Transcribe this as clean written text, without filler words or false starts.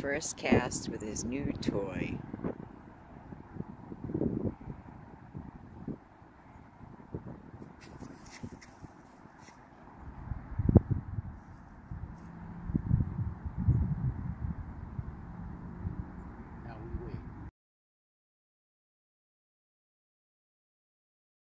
first cast with his new toy.